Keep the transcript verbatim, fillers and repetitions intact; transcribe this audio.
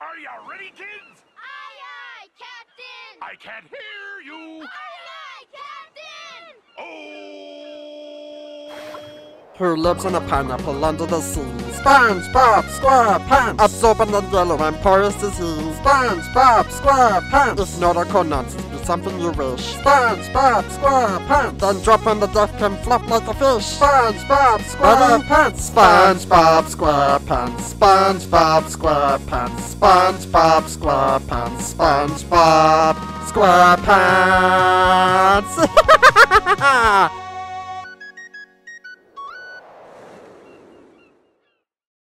Are you ready, kids? Aye, aye, Captain! I can't hear you! Aye, aye, Captain! Oh! Her lives on a pineapple under the sea. SpongeBob SquarePants! Absorbent and yellow empire's disease. SpongeBob SquarePants! It's not a nonsense, but something you wish. SpongeBob SquarePants! Then drop on the deck and flop like a fish. SpongeBob SquarePants! SpongeBob SquarePants! SpongeBob SquarePants! SpongeBob SquarePants! SpongeBob SquarePants!